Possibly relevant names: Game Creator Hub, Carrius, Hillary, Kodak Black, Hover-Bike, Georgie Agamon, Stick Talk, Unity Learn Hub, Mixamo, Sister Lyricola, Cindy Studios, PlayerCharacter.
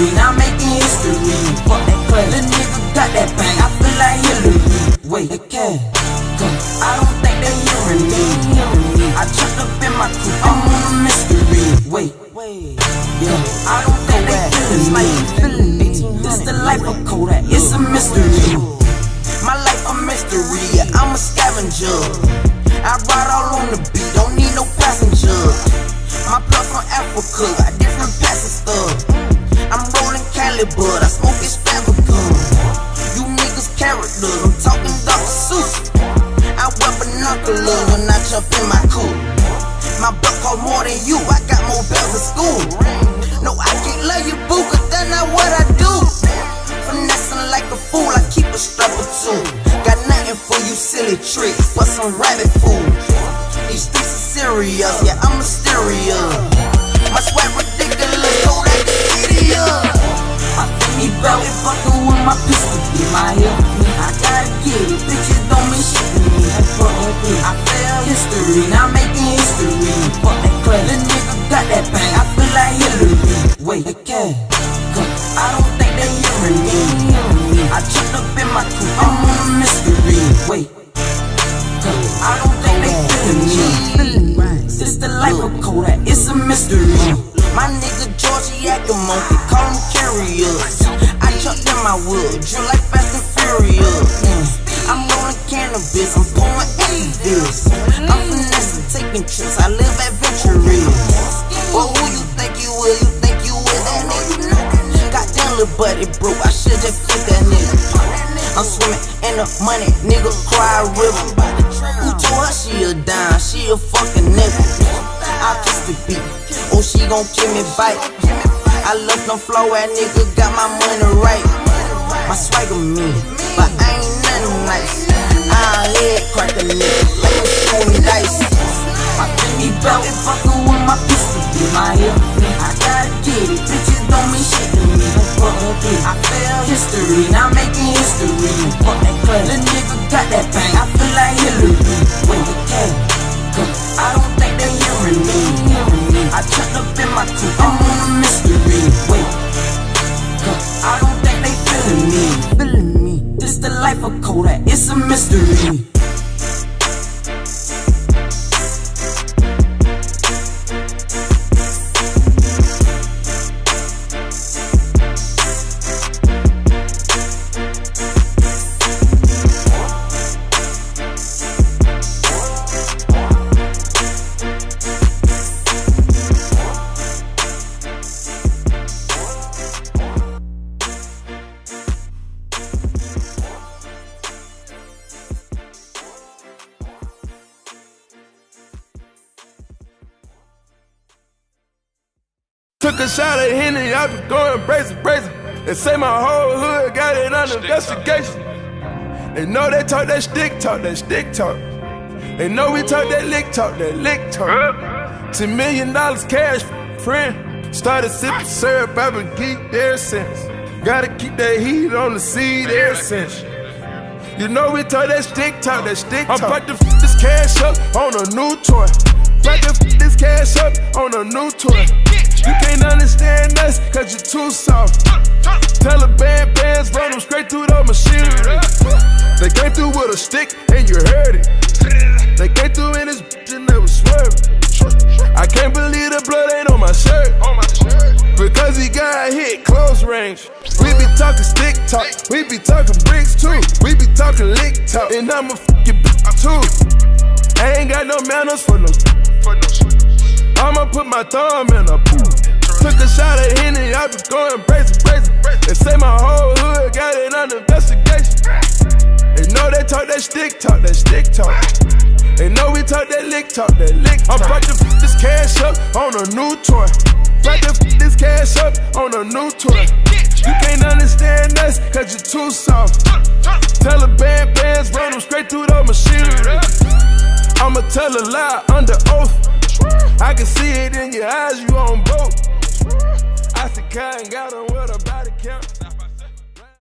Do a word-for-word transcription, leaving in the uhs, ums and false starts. history, now I'm making history. Fuck that play, the nigga got that bang, I feel like Hillary. Wait, okay, I don't think they hearing me. I tripped up in my coupe, I'm on a mystery. Wait, yeah, I don't think they feeling me. Feeling me. This the life of Kodak, it's a mystery. My life a mystery, yeah, I'm a scavenger. I ride all on the beat, don't need no passenger. My plug from Africa, got different passes up. I'm rolling caliber, I smoke extravagant. You niggas character, I'm talking dog suit. I wear binocular when I jump in my coupe. My buck call more than you, I got more bells at school. No, I can't love you, boo, cause that's not what I do. Finessing like a fool, I keep a strap or two. Got nothing for you silly tricks, but some rabbit food. These streets are serious, yeah, I'm mysterious. My swag ridiculous, so that idiot. I think he bout it, fuckin' with my pistol. Get my help, I gotta get it. Bitches don't mean shit to me. I fail history, now I'm making history. Fuck that clay, the nigga got that bang, I feel like Hillary. Wait, okay, I don't think they hearing me. I tripped up in my coupe, I'm on a mystery. Wait, I don't think they feelin' me. Sister Lyricola, it's a mystery. My nigga Georgie Agamon, they call him Carrius. I chucked in my wood, drill like Fast and Furious. I'm rolling cannabis, I'm pouring eighties. I'm finessing, taking trips, I live adventurous. But who you think you will? You think you is that nigga? Goddamn little buddy, bro, I should just flip that nigga. I'm swimming in the money, nigga cry river. Who told her she a dime? She a fucking nigga. I kiss the beat, oh she gon' give me bite. I love them flow ass nigga, got my money right. My swagger mean, but I ain't nothing nice. I lead crack a nigga, like I'm shooting dice. My baby belt is fucking with my pistol in my hip. I gotta get it, bitches don't mean shit to me. I fail history, now I'm making history. Fuck that clay, the nigga got that bang, I feel like Hillary. Wait, okay, I don't think they hearing me. I tripped up in my coupe, I'm on a mystery. Wait, I don't think they feeling me. Feeling me. This the life of Kodak, it's a mystery. Took a shot at Henry, I been going brazen, brazen. They say my whole hood got it under investigation. They know they talk that stick talk, that stick talk. They know we talk that lick talk, that lick talk. Ten million dollars cash, friend. Started sipping syrup, I've been geeked there since. Gotta keep that heat on the seed ever since. You know we talk that stick talk, that stick talk. I'm about to f this cash up on a new toy. About to f this cash up on a new toy. You can't understand us, cause you're too soft. Taliban bands run them straight through the machinery. They came through with a stick and you heard it. They came through in this bitch and they was swerving. I can't believe the blood ain't on my shirt. Because he got hit close range. We be talking stick talk, we be talking bricks too. We be talking lick talk, and I'm a fucking bitch too. I ain't got no manners for no shit. I'ma put my thumb in a pool. Took a shot at Henny, I been going crazy, crazy. They say my whole hood got it under investigation. They know they talk that stick talk, that stick talk. They know we talk that lick talk, that lick talk. I'm about to f this cash up on a new toy. About to f this cash up on a new toy. You can't understand us, cause you're too soft. Taliban bands run them straight through the machinery. I'ma tell a lie under oath. I can see it in your eyes, you on both. I said, kind got on what about the count.